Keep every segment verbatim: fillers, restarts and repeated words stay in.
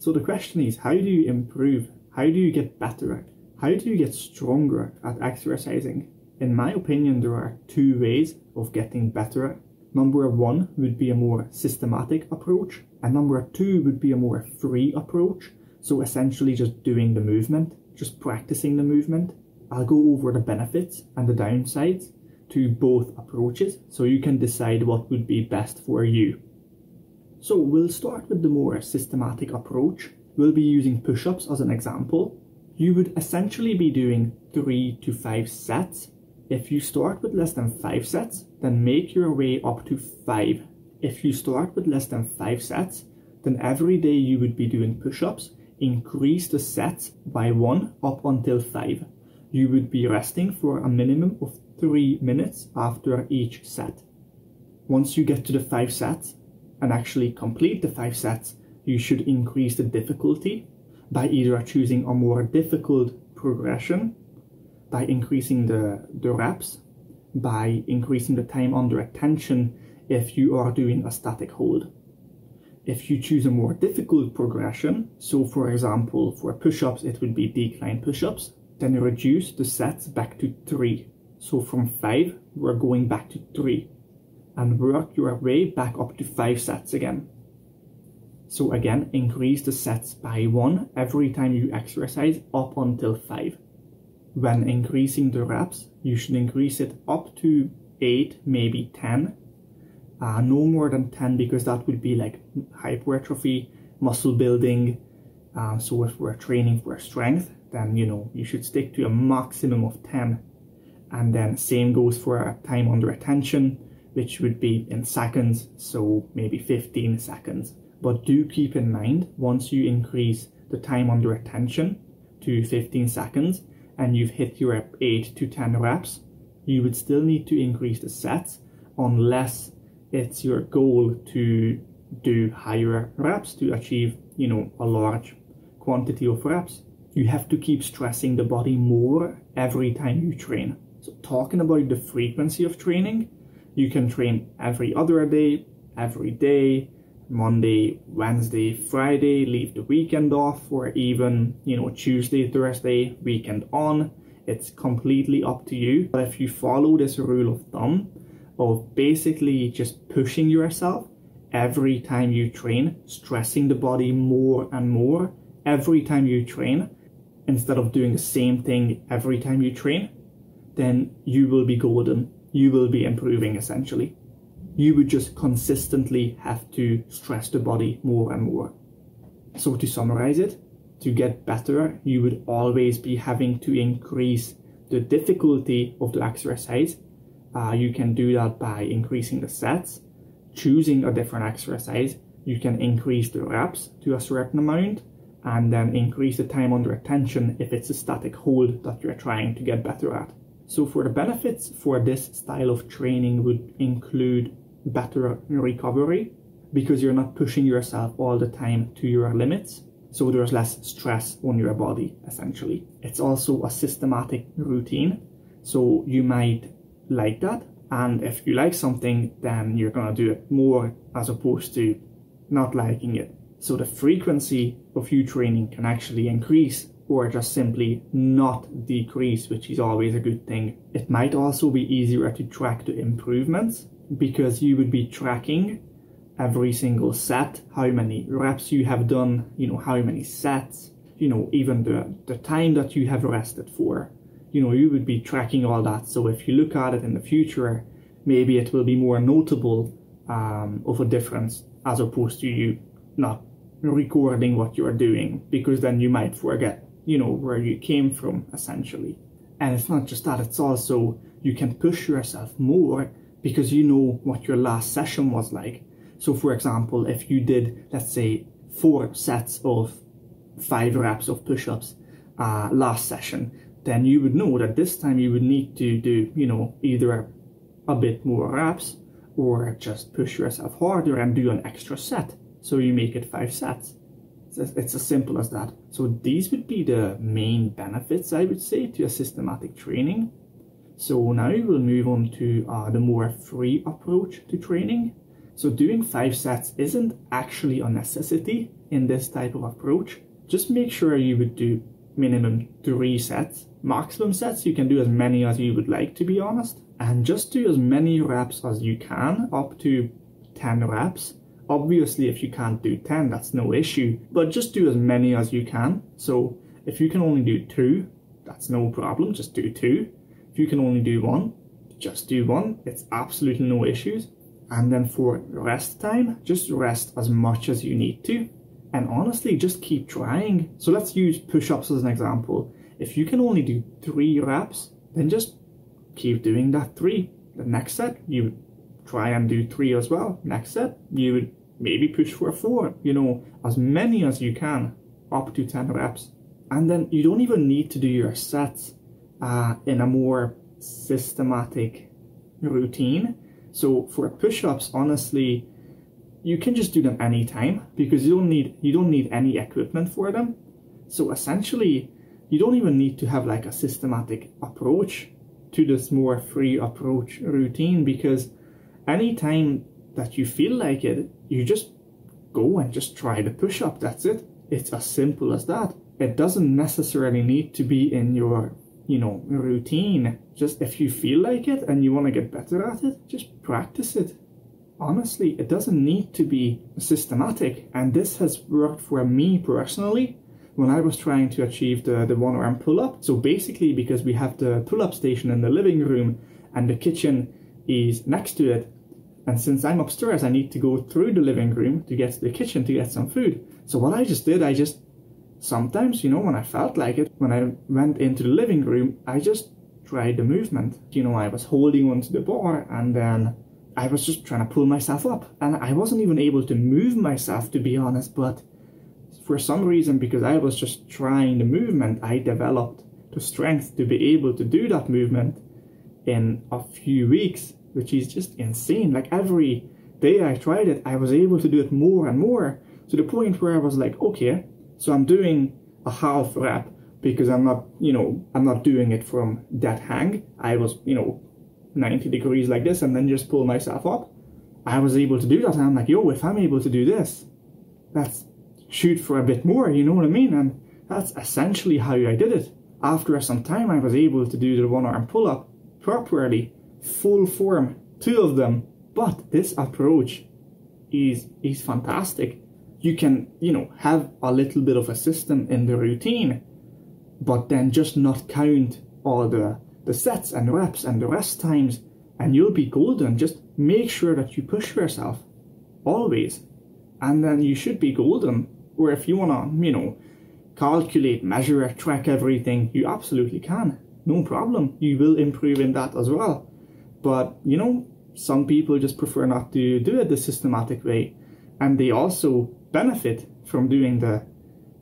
So the question is, how do you improve? How do you get better? How do you get stronger at exercising? In my opinion, there are two ways of getting better. Number one would be a more systematic approach, and number two would be a more free approach. So essentially just doing the movement, just practicing the movement. I'll go over the benefits and the downsides to both approaches so you can decide what would be best for you. So we'll start with the more systematic approach. We'll be using push-ups as an example. You would essentially be doing three to five sets. If you start with less than five sets, then make your way up to five. If you start with less than five sets, then every day you would be doing push-ups, increase the sets by one up until five. You would be resting for a minimum of three minutes after each set. Once you get to the five sets and actually complete the five sets, you should increase the difficulty by either choosing a more difficult progression, by increasing the, the reps, by increasing the time under attention if you are doing a static hold. If you choose a more difficult progression, so for example for push-ups it would be decline push-ups, then you reduce the sets back to three. So from five we're going back to three and work your way back up to five sets again. So again, increase the sets by one every time you exercise up until five. When increasing the reps, you should increase it up to eight, maybe ten. Uh, no more than ten, because that would be like hypertrophy, muscle building. Uh, so if we're training for strength, then you know you should stick to a maximum of ten. And then same goes for time under attention, which would be in seconds, so maybe fifteen seconds. But do keep in mind, once you increase the time under attention to fifteen seconds and you've hit your eight to ten reps, you would still need to increase the sets unless it's your goal to do higher reps, to achieve, you know, a large quantity of reps. You have to keep stressing the body more every time you train. So talking about the frequency of training, you can train every other day, every day, Monday, Wednesday, Friday, leave the weekend off, or even, you know, Tuesday, Thursday, weekend on. It's completely up to you. But if you follow this rule of thumb, of basically just pushing yourself every time you train, stressing the body more and more every time you train, instead of doing the same thing every time you train, then you will be golden. You will be improving essentially. You would just consistently have to stress the body more and more. So to summarize it, to get better, you would always be having to increase the difficulty of the exercise. Uh, you can do that by increasing the sets, choosing a different exercise. You can increase the reps to a certain amount and then increase the time under attention if it's a static hold that you're trying to get better at. So for the benefits for this style of training would include better recovery, because you're not pushing yourself all the time to your limits. So there's less stress on your body, essentially. It's also a systematic routine, so you might like that, and if you like something then you're gonna do it more as opposed to not liking it. So the frequency of you training can actually increase or just simply not decrease, which is always a good thing. It might also be easier to track the improvements, because you would be tracking every single set, how many reps you have done, you know, how many sets, you know, even the, the time that you have rested for. You know, you would be tracking all that. So if you look at it in the future, maybe it will be more notable um, of a difference, as opposed to you not recording what you're doing, because then you might forget, you know, where you came from, essentially. And it's not just that, it's also you can push yourself more because you know what your last session was like. So for example, if you did, let's say, four sets of five reps of push-ups uh, last session, then you would know that this time you would need to do, you know, either a bit more reps or just push yourself harder and do an extra set. So you make it five sets. It's as simple as that. So these would be the main benefits, I would say, to a systematic training. So now we'll move on to uh, the more free approach to training. So doing five sets isn't actually a necessity in this type of approach. Just make sure you would do minimum three sets. Maximum sets, you can do as many as you would like, to be honest. And just do as many reps as you can, up to ten reps. Obviously, if you can't do ten, that's no issue, but just do as many as you can. So if you can only do two, that's no problem, just do two. If you can only do one, just do one. It's absolutely no issues. And then for rest time, just rest as much as you need to. And honestly, just keep trying. So let's use push-ups as an example. If you can only do three reps, then just keep doing that three. The next set, you try and do three as well. Next set, you would maybe push for a four, you know, as many as you can, up to ten reps. And then you don't even need to do your sets uh, in a more systematic routine. So for push-ups, honestly, you can just do them anytime because you don't need you don't need any equipment for them. So essentially, you don't even need to have like a systematic approach to this more free approach routine, because anytime that you feel like it, you just go and just try the push-up. That's it. It's as simple as that. It doesn't necessarily need to be in your, you know, routine. Just if you feel like it and you want to get better at it, just practice it. Honestly, it doesn't need to be systematic, and this has worked for me personally when I was trying to achieve the, the one arm pull-up. So basically, because we have the pull-up station in the living room and the kitchen is next to it, and since I'm upstairs, I need to go through the living room to get to the kitchen to get some food. So what I just did, I just sometimes, you know, when I felt like it, when I went into the living room, I just tried the movement. You know, I was holding onto the bar and then I was just trying to pull myself up, and I wasn't even able to move myself, to be honest, but for some reason, because I was just trying the movement, I developed the strength to be able to do that movement in a few weeks, which is just insane. Like every day I tried it, I was able to do it more and more, to the point where I was like, okay, so I'm doing a half rep because I'm not, you know, I'm not doing it from that hang. I was, you know, ninety degrees like this and then just pull myself up. I was able to do that, and I'm like, yo, if I'm able to do this, let's shoot for a bit more, you know what I mean? And that's essentially how I did it. After some time, I was able to do the one arm pull-up properly, full form, two of them. But this approach is is fantastic. You can, you know, have a little bit of a system in the routine, but then just not count all the the sets and reps and the rest times, and you'll be golden. Just make sure that you push yourself always, and then you should be golden. Or if you wanna, you know, calculate, measure, track everything, you absolutely can, no problem. You will improve in that as well. But you know, some people just prefer not to do it the systematic way, and they also benefit from doing the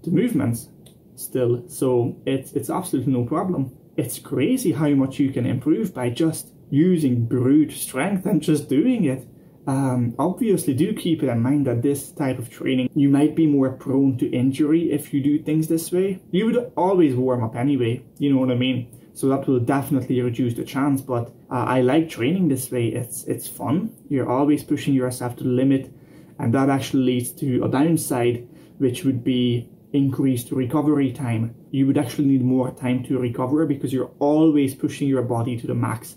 the movements still. So it's it's absolutely no problem. It's crazy how much you can improve by just using brute strength and just doing it. Um, obviously, do keep it in mind that this type of training, you might be more prone to injury if you do things this way. You would always warm up anyway, you know what I mean? So that will definitely reduce the chance, but uh, I like training this way. It's, it's fun. You're always pushing yourself to the limit, and that actually leads to a downside, which would be increased recovery time. You would actually need more time to recover because you're always pushing your body to the max.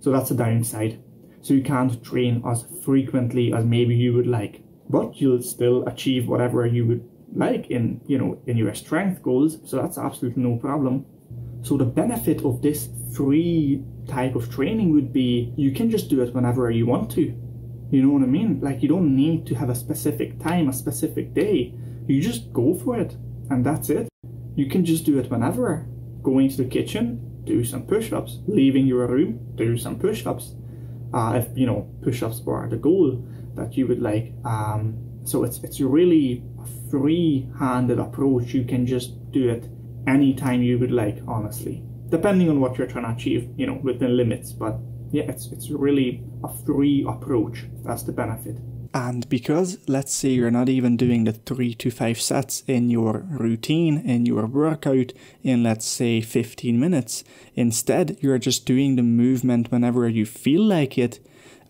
So that's a downside. So you can't train as frequently as maybe you would like, but you'll still achieve whatever you would like in, you know, in your strength goals. So that's absolutely no problem. So the benefit of this free type of training would be you can just do it whenever you want to. You know what I mean? Like, you don't need to have a specific time, a specific day. You just go for it, and that's it. You can just do it whenever. Go into the kitchen, do some push-ups. Leaving your room, do some push-ups. Uh, if, you know, push-ups are the goal that you would like. Um, so it's, it's really a free-handed approach. You can just do it anytime you would like, honestly. Depending on what you're trying to achieve, you know, within limits. But yeah, it's, it's really a free approach. That's the benefit. And because, let's say you're not even doing the three to five sets in your routine, in your workout, in let's say fifteen minutes, instead you're just doing the movement whenever you feel like it,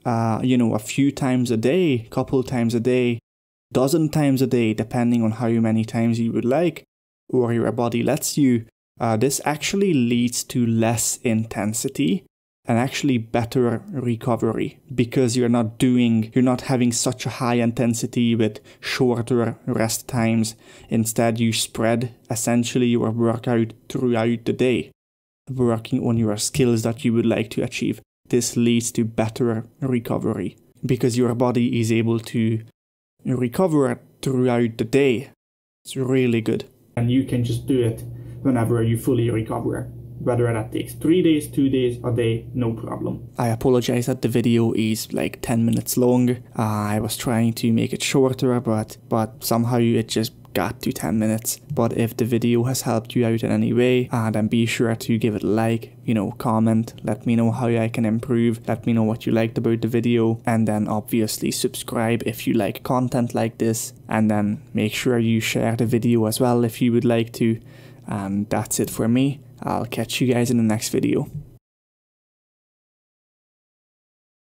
uh, you know, a few times a day, couple times a day, dozen times a day, depending on how many times you would like, or your body lets you, uh, this actually leads to less intensity and actually better recovery, because you're not doing, you're not having such a high intensity with shorter rest times. Instead, you spread essentially your workout throughout the day, working on your skills that you would like to achieve. This leads to better recovery because your body is able to recover throughout the day. It's really good. And you can just do it whenever you fully recover. Whether that takes three days, two days, a day, no problem. I apologize that the video is like ten minutes long. Uh, I was trying to make it shorter, but, but somehow it just got to ten minutes. But if the video has helped you out in any way, uh, then be sure to give it a like, you know, comment, let me know how I can improve, let me know what you liked about the video, and then obviously subscribe if you like content like this, and then make sure you share the video as well if you would like to. And that's it for me. I'll catch you guys in the next video.